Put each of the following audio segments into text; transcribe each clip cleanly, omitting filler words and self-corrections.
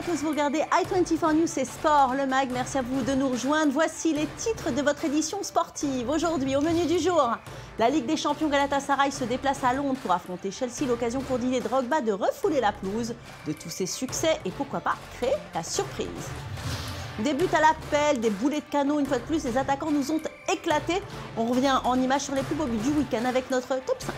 à tous, vous regardez i24 News et Sport, le mag. Merci à vous de nous rejoindre. Voici les titres de votre édition sportive. Aujourd'hui, au menu du jour, la Ligue des Champions, Galatasaray se déplace à Londres pour affronter Chelsea. L'occasion pour Didier Drogba de refouler la pelouse de tous ses succès et pourquoi pas créer la surprise. Des buts à l'appel, des boulets de canon, une fois de plus, les attaquants nous ont éclatés. On revient en image sur les plus beaux buts du week-end avec notre top 5.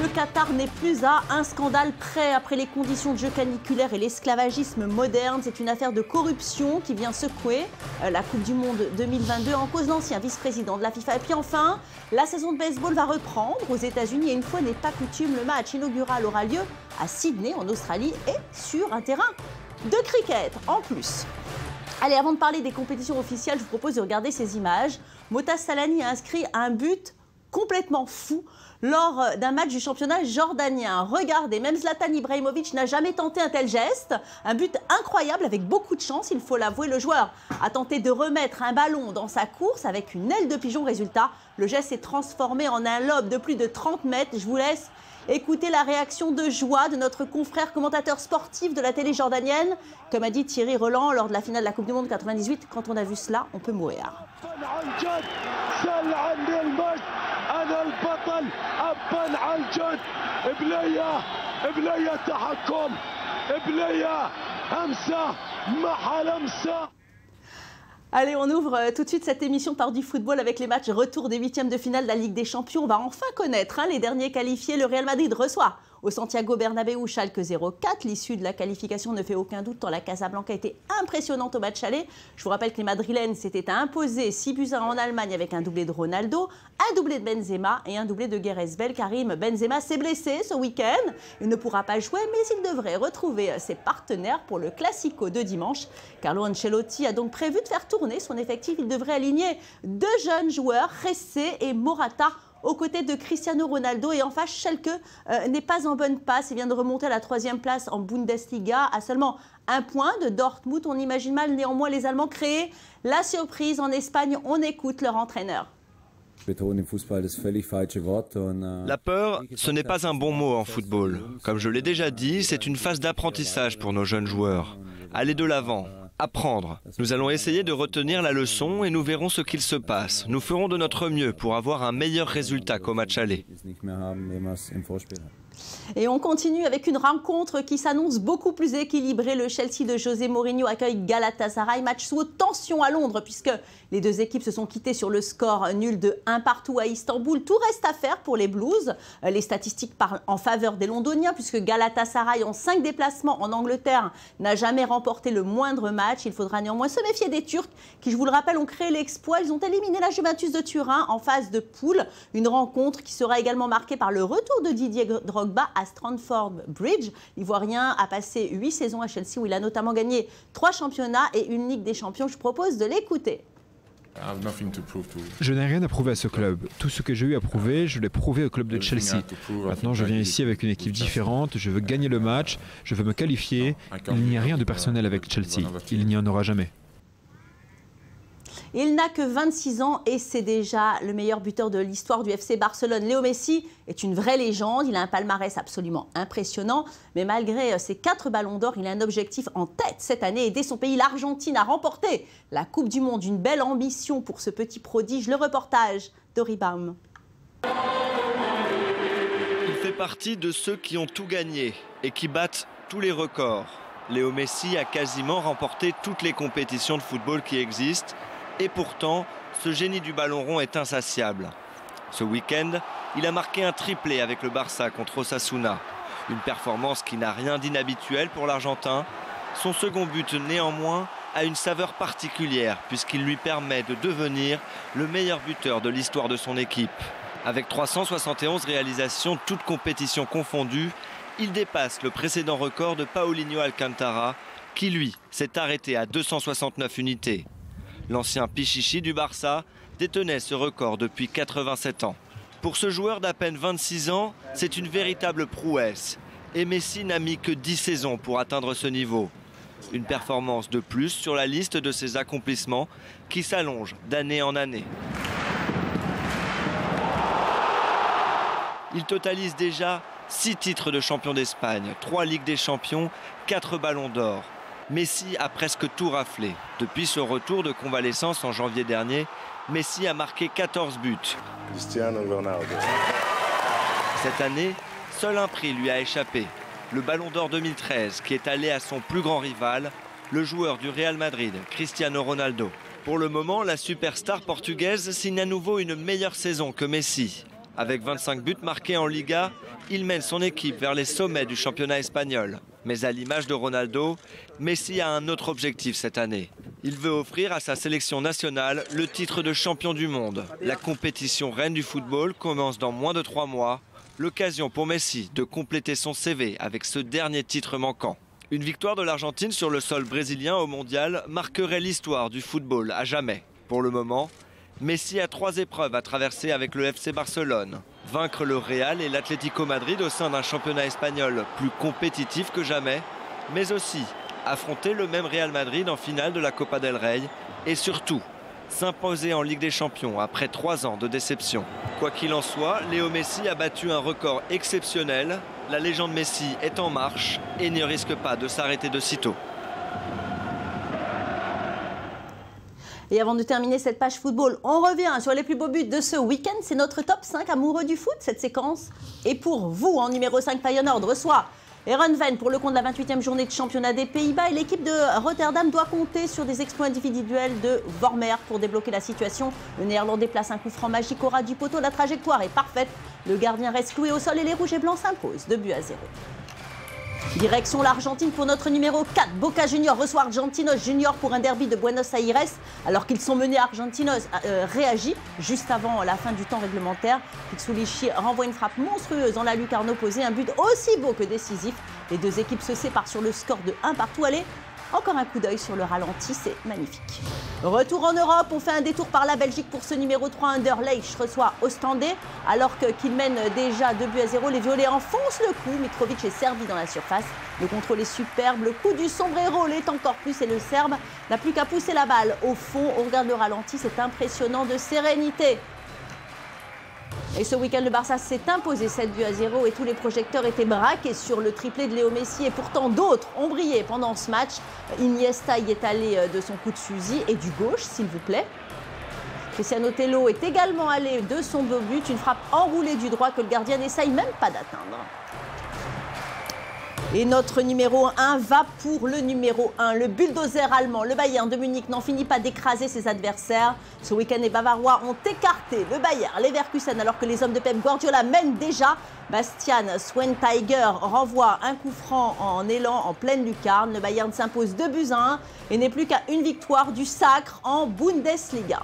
Le Qatar n'est plus à un scandale près. Après les conditions de jeu caniculaires et l'esclavagisme moderne, c'est une affaire de corruption qui vient secouer la Coupe du Monde 2022, en cause l'ancien vice-président de la FIFA. Et puis enfin, la saison de baseball va reprendre aux États-Unis et une fois n'est pas coutume, le match inaugural aura lieu à Sydney, en Australie, et sur un terrain de cricket en plus. Allez, avant de parler des compétitions officielles, je vous propose de regarder ces images. Mota Salani a inscrit un but complètement fou lors d'un match du championnat jordanien. Regardez, même Zlatan Ibrahimović n'a jamais tenté un tel geste. Un but incroyable avec beaucoup de chance, il faut l'avouer. Le joueur a tenté de remettre un ballon dans sa course avec une aile de pigeon. Résultat, le geste s'est transformé en un lob de plus de 30 mètres. Je vous laisse écouter la réaction de joie de notre confrère commentateur sportif de la télé jordanienne. Comme a dit Thierry Roland lors de la finale de la Coupe du Monde 98, quand on a vu cela, on peut mourir. Allez, on ouvre tout de suite cette émission par du football avec les matchs retour des huitièmes de finale de la Ligue des Champions. On va enfin connaître les derniers qualifiés. Le Real Madrid reçoit au Santiago Bernabéu Schalke 04. L'issue de la qualification ne fait aucun doute tant la Casablanca était impressionnante au match aller. Je vous rappelle que les Madrilènes s'étaient imposés 6-1 en Allemagne avec un doublé de Ronaldo, un doublé de Benzema et un doublé de Guérez-Bel. Karim Benzema s'est blessé ce week-end. Il ne pourra pas jouer, mais il devrait retrouver ses partenaires pour le Classico de dimanche. Carlo Ancelotti a donc prévu de faire tourner son effectif. Il devrait aligner deux jeunes joueurs, Ressé et Morata, aux côtés de Cristiano Ronaldo. Et en face, Schalke n'est pas en bonne passe. Il vient de remonter à la 3e place en Bundesliga à seulement un point de Dortmund. On imagine mal néanmoins les Allemands créer la surprise en Espagne. On écoute leur entraîneur. La peur, ce n'est pas un bon mot en football. Comme je l'ai déjà dit, c'est une phase d'apprentissage pour nos jeunes joueurs. Aller de l'avant, apprendre. Nous allons essayer de retenir la leçon et nous verrons ce qu'il se passe. Nous ferons de notre mieux pour avoir un meilleur résultat qu'au match aller. Et on continue avec une rencontre qui s'annonce beaucoup plus équilibrée. Le Chelsea de José Mourinho accueille Galatasaray. Match sous tension à Londres puisque les deux équipes se sont quittées sur le score nul de 1-1 à Istanbul. Tout reste à faire pour les Blues. Les statistiques parlent en faveur des Londoniens puisque Galatasaray, en 5 déplacements en Angleterre, n'a jamais remporté le moindre match. Il faudra néanmoins se méfier des Turcs qui, je vous le rappelle, ont créé l'exploit. Ils ont éliminé la Juventus de Turin en phase de poule. Une rencontre qui sera également marquée par le retour de Didier Drogba à Stamford Bridge. L'Ivoirien a passé 8 saisons à Chelsea où il a notamment gagné 3 championnats et une Ligue des Champions. Je propose de l'écouter. Je n'ai rien à prouver à ce club. Tout ce que j'ai eu à prouver, je l'ai prouvé au club de Chelsea. Maintenant, je viens ici avec une équipe différente. Je veux gagner le match. Je veux me qualifier. Il n'y a rien de personnel avec Chelsea. Il n'y en aura jamais. Il n'a que 26 ans et c'est déjà le meilleur buteur de l'histoire du FC Barcelone. Léo Messi est une vraie légende, il a un palmarès absolument impressionnant. Mais malgré ses 4 ballons d'or, il a un objectif en tête cette année. Aider son pays, l'Argentine, à remporter la Coupe du Monde. Une belle ambition pour ce petit prodige. Le reportage d'Oribam. Il fait partie de ceux qui ont tout gagné et qui battent tous les records. Léo Messi a quasiment remporté toutes les compétitions de football qui existent. Et pourtant, ce génie du ballon rond est insatiable. Ce week-end, il a marqué un triplé avec le Barça contre Osasuna. Une performance qui n'a rien d'inhabituel pour l'Argentin. Son second but, néanmoins, a une saveur particulière puisqu'il lui permet de devenir le meilleur buteur de l'histoire de son équipe. Avec 371 réalisations, toutes compétitions confondues, il dépasse le précédent record de Paulinho Alcantara qui, lui, s'est arrêté à 269 unités. L'ancien Pichichi du Barça détenait ce record depuis 87 ans. Pour ce joueur d'à peine 26 ans, c'est une véritable prouesse. Et Messi n'a mis que 10 saisons pour atteindre ce niveau. Une performance de plus sur la liste de ses accomplissements qui s'allonge d'année en année. Il totalise déjà 6 titres de champion d'Espagne, 3 Ligues des Champions, 4 Ballons d'Or. Messi a presque tout raflé. Depuis son retour de convalescence en janvier dernier, Messi a marqué 14 buts. Cristiano Ronaldo. Cette année, seul un prix lui a échappé, le Ballon d'Or 2013, qui est allé à son plus grand rival, le joueur du Real Madrid, Cristiano Ronaldo. Pour le moment, la superstar portugaise signe à nouveau une meilleure saison que Messi. Avec 25 buts marqués en Liga, il mène son équipe vers les sommets du championnat espagnol. Mais à l'image de Ronaldo, Messi a un autre objectif cette année. Il veut offrir à sa sélection nationale le titre de champion du monde. La compétition reine du football commence dans moins de 3 mois. L'occasion pour Messi de compléter son CV avec ce dernier titre manquant. Une victoire de l'Argentine sur le sol brésilien au mondial marquerait l'histoire du football à jamais. Pour le moment, Messi a 3 épreuves à traverser avec le FC Barcelone. Vaincre le Real et l'Atlético Madrid au sein d'un championnat espagnol plus compétitif que jamais, mais aussi affronter le même Real Madrid en finale de la Copa del Rey et surtout s'imposer en Ligue des Champions après 3 ans de déception. Quoi qu'il en soit, Léo Messi a battu un record exceptionnel. La légende Messi est en marche et ne risque pas de s'arrêter de sitôt. Et avant de terminer cette page football, on revient sur les plus beaux buts de ce week-end. C'est notre top 5 amoureux du foot, cette séquence. Et pour vous, en numéro 5, Feyenoord reçoit Heerenveen pour le compte de la 28e journée de championnat des Pays-Bas. Et l'équipe de Rotterdam doit compter sur des exploits individuels de Vormer pour débloquer la situation. Le Néerlandais place un coup franc magique au ras du poteau. La trajectoire est parfaite. Le gardien reste cloué au sol et les Rouges et Blancs s'imposent 2 buts à 0. Direction l'Argentine pour notre numéro 4. Boca Juniors reçoit Argentinos Juniors pour un derby de Buenos Aires. Alors qu'ils sont menés, Argentinos réagit juste avant la fin du temps réglementaire. Pixulichi renvoie une frappe monstrueuse dans la lucarne opposée. Un but aussi beau que décisif. Les 2 équipes se séparent sur le score de 1 partout. Allez, encore un coup d'œil sur le ralenti, c'est magnifique. Retour en Europe, on fait un détour par la Belgique pour ce numéro 3. Anderlecht reçoit Ostende. Alors qu'ils mènent déjà 2 buts à 0, les violets enfoncent le coup. Mitrovic est servi dans la surface. Le contrôle est superbe, le coup du sombrero l'est encore plus et le Serbe n'a plus qu'à pousser la balle. Au fond, on regarde le ralenti, c'est impressionnant de sérénité. Et ce week-end, le Barça s'est imposé 7 buts à 0 et tous les projecteurs étaient braqués sur le triplé de Léo Messi. Et pourtant, d'autres ont brillé pendant ce match. Iniesta y est allé de son coup de fusil et du gauche, s'il vous plaît. Cristiano Tello est également allé de son beau but. Une frappe enroulée du droit que le gardien n'essaye même pas d'atteindre. Et notre numéro 1 va pour le numéro 1. Le bulldozer allemand, le Bayern de Munich, n'en finit pas d'écraser ses adversaires. Ce week-end, les Bavarois ont écarté le Bayern, les Leverkusen, alors que les hommes de Pep Guardiola mènent déjà. Bastian Schweinsteiger renvoie un coup franc en élan en pleine lucarne. Le Bayern s'impose 2 buts à 1 et n'est plus qu'à 1 victoire du sacre en Bundesliga.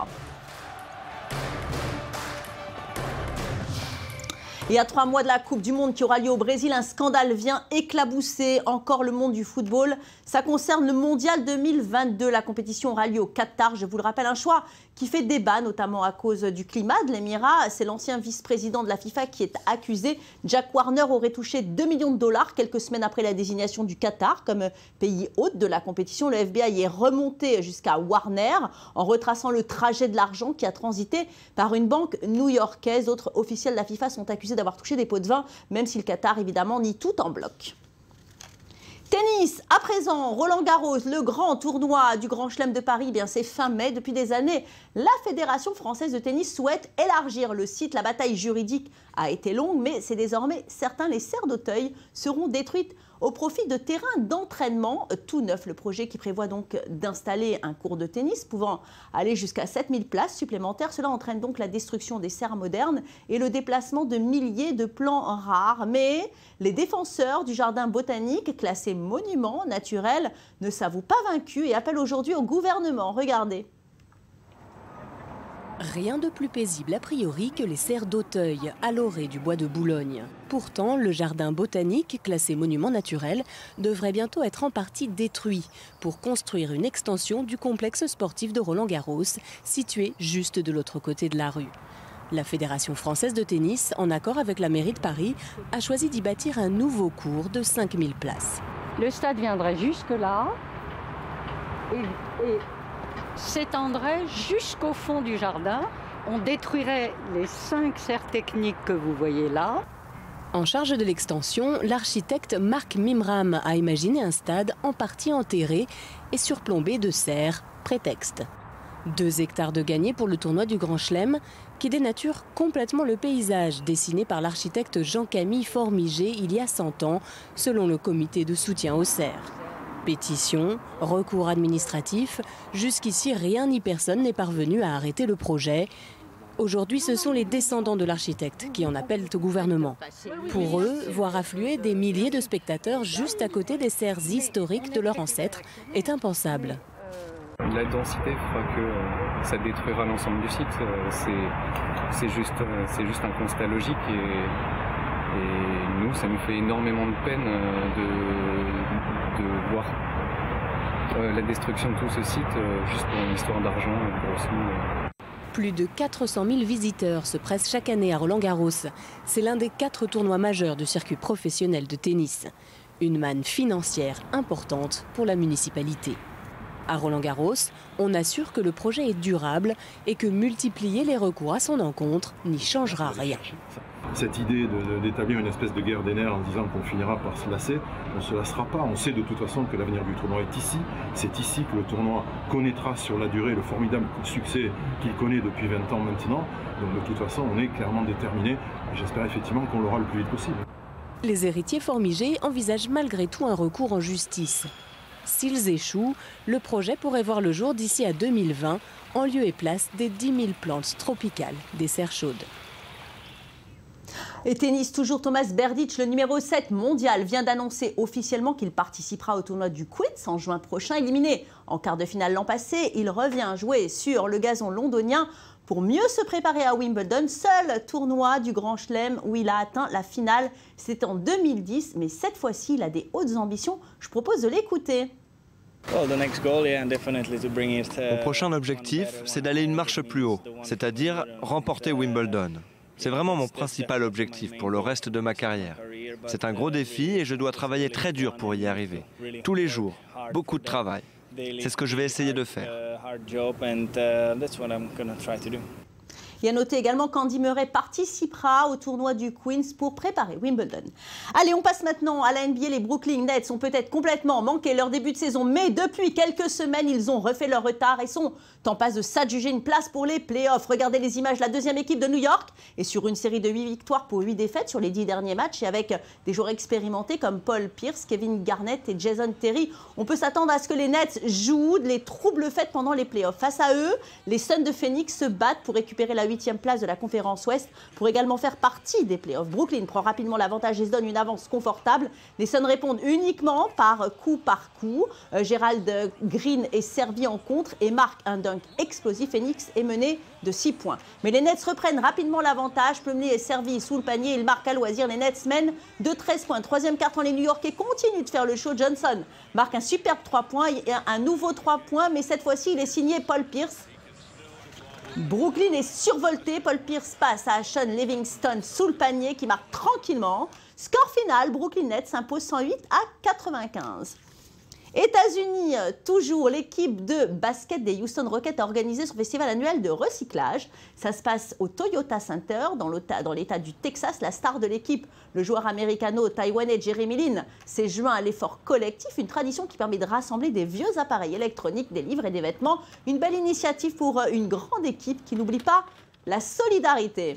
Et à 3 mois de la Coupe du Monde qui aura lieu au Brésil, un scandale vient éclabousser encore le monde du football. Ça concerne le Mondial 2022. La compétition aura lieu au Qatar, je vous le rappelle, un choix qui fait débat, notamment à cause du climat de l'émirat. C'est l'ancien vice-président de la FIFA qui est accusé. Jack Warner aurait touché 2 millions de dollars quelques semaines après la désignation du Qatar comme pays hôte de la compétition. Le FBI est remonté jusqu'à Warner en retraçant le trajet de l'argent qui a transité par une banque new-yorkaise. D'autres officiels de la FIFA sont accusés d'avoir touché des pots de vin, même si le Qatar, évidemment, nie tout en bloc. Tennis, à présent, Roland-Garros, le grand tournoi du Grand Chelem de Paris, bien c'est fin mai. Depuis des années, la Fédération française de tennis souhaite élargir le site. La bataille juridique a été longue, mais c'est désormais certain. Les serres d'Auteuil seront détruites au profit de terrains d'entraînement tout neuf. Le projet qui prévoit donc d'installer un court de tennis pouvant aller jusqu'à 7000 places supplémentaires. Cela entraîne donc la destruction des serres modernes et le déplacement de milliers de plants rares. Mais les défenseurs du jardin botanique, classé monument naturel, ne s'avouent pas vaincus et appellent aujourd'hui au gouvernement. Regardez. Rien de plus paisible a priori que les serres d'Auteuil, à l'orée du bois de Boulogne. Pourtant, le jardin botanique, classé monument naturel, devrait bientôt être en partie détruit pour construire une extension du complexe sportif de Roland-Garros, situé juste de l'autre côté de la rue. La Fédération française de tennis, en accord avec la mairie de Paris, a choisi d'y bâtir un nouveau court de 5000 places. Le stade viendrait jusque-là et s'étendrait jusqu'au fond du jardin. On détruirait les 5 serres techniques que vous voyez là. En charge de l'extension, l'architecte Marc Mimram a imaginé un stade en partie enterré et surplombé de serres, prétexte. 2 hectares de gagnés pour le tournoi du Grand Chelem qui dénature complètement le paysage dessiné par l'architecte Jean-Camille Formigé il y a 100 ans, selon le comité de soutien aux serres. Pétition, recours administratif, jusqu'ici rien ni personne n'est parvenu à arrêter le projet. Aujourd'hui, ce sont les descendants de l'architecte qui en appellent au gouvernement. Pour eux, voir affluer des milliers de spectateurs juste à côté des serres historiques de leurs ancêtres est impensable. La densité fera que ça détruira l'ensemble du site. C'est juste un constat logique et nous, ça nous fait énormément de peine de voir la destruction de tout ce site juste pour une histoire d'argent. Plus de 400 000 visiteurs se pressent chaque année à Roland-Garros. C'est l'un des 4 tournois majeurs du circuit professionnel de tennis. Une manne financière importante pour la municipalité. À Roland-Garros, on assure que le projet est durable et que multiplier les recours à son encontre n'y changera rien. Cette idée d'établir une espèce de guerre des nerfs en disant qu'on finira par se lasser, on ne se lassera pas. On sait de toute façon que l'avenir du tournoi est ici. C'est ici que le tournoi connaîtra sur la durée le formidable succès qu'il connaît depuis 20 ans maintenant. Donc de toute façon, on est clairement déterminé. J'espère effectivement qu'on l'aura le plus vite possible. Les héritiers Formigé envisagent malgré tout un recours en justice. S'ils échouent, le projet pourrait voir le jour d'ici à 2020 en lieu et place des 10 000 plantes tropicales des serres chaudes. Et tennis, toujours Thomas Berdych, le numéro 7 mondial, vient d'annoncer officiellement qu'il participera au tournoi du Queen's en juin prochain. Éliminé en quart de finale l'an passé, il revient jouer sur le gazon londonien pour mieux se préparer à Wimbledon, seul tournoi du Grand Chelem où il a atteint la finale. C'était en 2010, mais cette fois-ci, il a des hautes ambitions. Je propose de l'écouter. Mon prochain objectif, c'est d'aller une marche plus haut, c'est-à-dire remporter Wimbledon. C'est vraiment mon principal objectif pour le reste de ma carrière. C'est un gros défi et je dois travailler très dur pour y arriver. Tous les jours, beaucoup de travail. C'est ce que je vais essayer de faire. Il y a noté également qu'Andy Murray participera au tournoi du Queen's pour préparer Wimbledon. Allez, on passe maintenant à la NBA. Les Brooklyn Nets ont peut-être complètement manqué leur début de saison, mais depuis quelques semaines, ils ont refait leur retard et sont en passe de s'adjuger une place pour les playoffs. Regardez les images, la deuxième équipe de New York est sur une série de 8 victoires pour 8 défaites sur les 10 derniers matchs et avec des joueurs expérimentés comme Paul Pierce, Kevin Garnett et Jason Terry. On peut s'attendre à ce que les Nets jouent les troubles faits pendant les playoffs. Face à eux, les Suns de Phoenix se battent pour récupérer la 8e place de la conférence Ouest pour également faire partie des playoffs. Brooklyn prend rapidement l'avantage et se donne une avance confortable. Les Suns répondent uniquement par coup. Gerald Green est servi en contre et marque un dunk explosif. Phoenix est mené de 6 points. Mais les Nets reprennent rapidement l'avantage. Plumlee est servi sous le panier. Il marque à loisir. Les Nets mènent de 13 points. Troisième carton, les New Yorkais continuent de faire le show. Johnson marque un superbe 3 points et un nouveau 3 points. Mais cette fois-ci, il est signé Paul Pierce. Brooklyn est survolté, Paul Pierce passe à Sean Livingston sous le panier qui marque tranquillement. Score final, Brooklyn Nets s'impose 108 à 95. États-Unis, toujours l'équipe de basket des Houston Rockets a organisé son festival annuel de recyclage. Ça se passe au Toyota Center dans l'état du Texas. La star de l'équipe, le joueur américano-taïwanais Jeremy Lin, s'est joint à l'effort collectif, une tradition qui permet de rassembler des vieux appareils électroniques, des livres et des vêtements. Une belle initiative pour une grande équipe qui n'oublie pas la solidarité.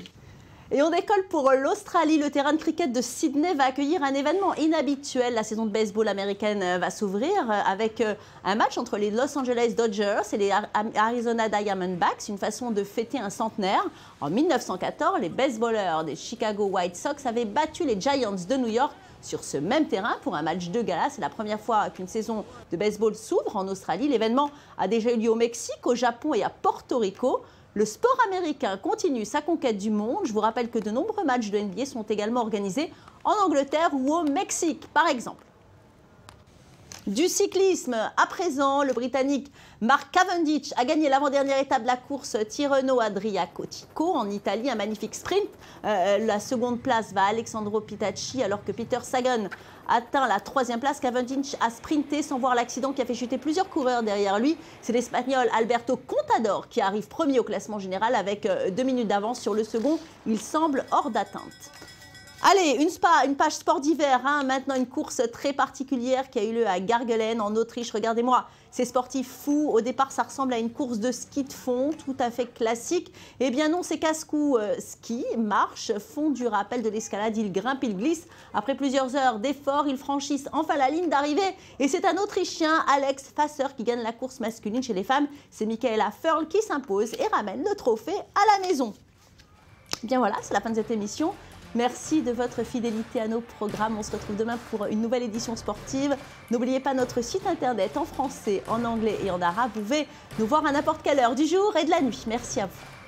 Et on décolle pour l'Australie. Le terrain de cricket de Sydney va accueillir un événement inhabituel. La saison de baseball américaine va s'ouvrir avec un match entre les Los Angeles Dodgers et les Arizona Diamondbacks. Une façon de fêter un centenaire. En 1914, les baseballeurs des Chicago White Sox avaient battu les Giants de New York sur ce même terrain pour un match de gala. C'est la première fois qu'une saison de baseball s'ouvre en Australie. L'événement a déjà eu lieu au Mexique, au Japon et à Porto Rico. Le sport américain continue sa conquête du monde. Je vous rappelle que de nombreux matchs de NBA sont également organisés en Angleterre ou au Mexique, par exemple. Du cyclisme, à présent, le Britannique Mark Cavendish a gagné l'avant-dernière étape de la course Tirreno-Adriatico en Italie, un magnifique sprint. La seconde place va à Alessandro Petacchi alors que Peter Sagan atteint la 3e place. Cavendish a sprinté sans voir l'accident qui a fait chuter plusieurs coureurs derrière lui. C'est l'Espagnol Alberto Contador qui arrive premier au classement général avec 2 minutes d'avance sur le second. Il semble hors d'atteinte. Allez, une page sport d'hiver, hein. Maintenant une course très particulière qui a eu lieu à Gargelen en Autriche. Regardez-moi ces sportifs fous. Au départ, ça ressemble à une course de ski de fond, tout à fait classique. Eh bien non, c'est casse-cou. Ski, marche, fond du rappel de l'escalade, ils grimpent, ils glissent. Après plusieurs heures d'efforts, ils franchissent enfin la ligne d'arrivée. Et c'est un Autrichien, Alex Fasser, qui gagne la course masculine. Chez les femmes, c'est Michaela Förl qui s'impose et ramène le trophée à la maison. Eh bien voilà, c'est la fin de cette émission. Merci de votre fidélité à nos programmes. On se retrouve demain pour une nouvelle édition sportive. N'oubliez pas notre site internet en français, en anglais et en arabe. Vous pouvez nous voir à n'importe quelle heure du jour et de la nuit. Merci à vous.